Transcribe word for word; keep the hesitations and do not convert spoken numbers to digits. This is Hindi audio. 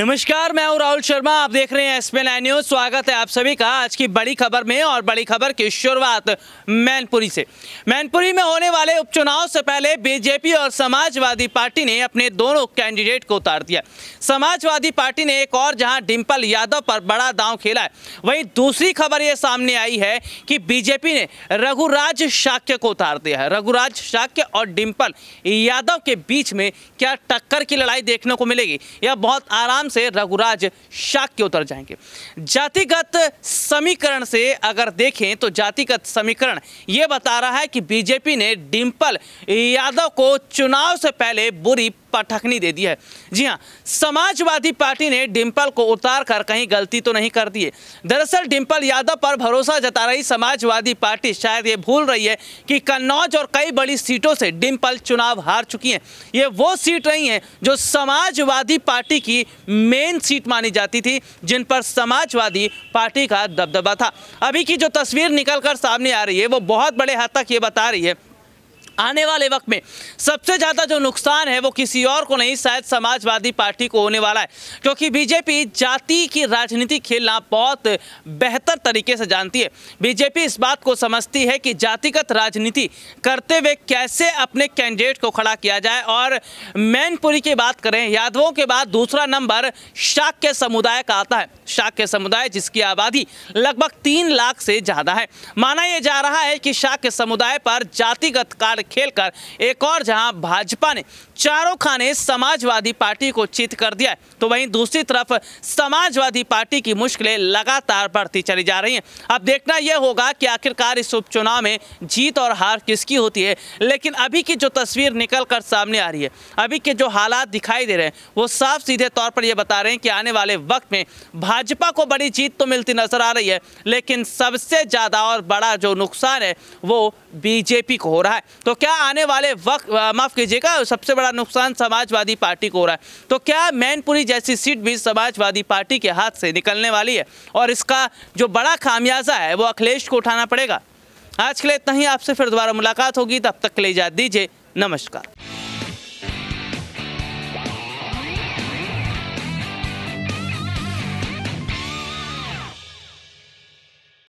नमस्कार, मैं हूं राहुल शर्मा। आप देख रहे हैं एस पी नाइन न्यूज। स्वागत है आप सभी का आज की बड़ी खबर में। और बड़ी खबर की शुरुआत मैनपुरी से। मैनपुरी में होने वाले उपचुनाव से पहले बीजेपी और समाजवादी पार्टी ने अपने दोनों कैंडिडेट को उतार दिया। समाजवादी पार्टी ने एक और जहां डिंपल यादव पर बड़ा दांव खेला है, वहीं दूसरी खबर ये सामने आई है कि बीजेपी ने रघुराज शाक्य को उतार दिया है। रघुराज शाक्य और डिंपल यादव के बीच में क्या टक्कर की लड़ाई देखने को मिलेगी या बहुत आराम से रघुराज शाक्य उतर जाएंगे। जातिगत समीकरण से अगर देखें तो जातिगत समीकरण यह बता रहा है कि बीजेपी ने डिंपल यादव को चुनाव से पहले बुरी पटखनी दे दी है। जी हां, समाजवादी पार्टी ने डिंपल को उतार कर कहीं गलती तो नहीं कर दी है। दरअसल डिंपल यादव पर भरोसा जता रही समाजवादी पार्टी शायद ये भूल रही है कि कन्नौज और कई बड़ी सीटों से डिंपल चुनाव हार चुकी हैं। ये वो सीट रही हैं जो समाजवादी पार्टी की मेन सीट मानी जाती थी, जिन पर समाजवादी पार्टी का दबदबा था। अभी की जो तस्वीर निकल कर सामने आ रही है वो बहुत बड़े हद तक ये बता रही है आने वाले वक्त में सबसे ज़्यादा जो नुकसान है वो किसी और को नहीं, शायद समाजवादी पार्टी को होने वाला है, क्योंकि बीजेपी जाति की राजनीति खेलना बहुत बेहतर तरीके से जानती है। बीजेपी इस बात को समझती है कि जातिगत राजनीति करते हुए कैसे अपने कैंडिडेट को खड़ा किया जाए। और मैनपुरी की बात करें, यादवों के बाद दूसरा नंबर शाक्य समुदाय का आता है। शाक्य समुदाय जिसकी आबादी लगभग तीन लाख से ज़्यादा है। माना यह जा रहा है कि शाक्य समुदाय पर जातिगत कार्य खेलकर एक और जहां भाजपा ने चारों खाने समाजवादी पार्टी को चित कर दिया है, तो वहीं दूसरी तरफ समाजवादी पार्टी की मुश्किलें लगातार बढ़ती चली जा रही हैं। अब देखना यह होगा कि आखिरकार इस उपचुनाव में जीत और हार किसकी होती है। लेकिन अभी की जो तस्वीर निकल कर सामने आ रही है, अभी के जो हालात दिखाई दे रहे हैं, वो साफ सीधे तौर पर यह बता रहे हैं कि आने वाले वक्त में भाजपा को बड़ी जीत तो मिलती नजर आ रही है, लेकिन सबसे ज्यादा और बड़ा जो नुकसान है वो बीजेपी को हो रहा है। तो क्या आने वाले वक्त, माफ कीजिएगा, सबसे बड़ा नुकसान समाजवादी पार्टी को हो रहा है, तो क्या मैनपुरी जैसी सीट भी समाजवादी पार्टी के हाथ से निकलने वाली है? और इसका जो बड़ा खामियाजा है वो अखिलेश को उठाना पड़ेगा। आज के लिए इतना ही। आपसे फिर दोबारा मुलाकात होगी, तब तक के लिए इजाजत दीजिए। नमस्कार।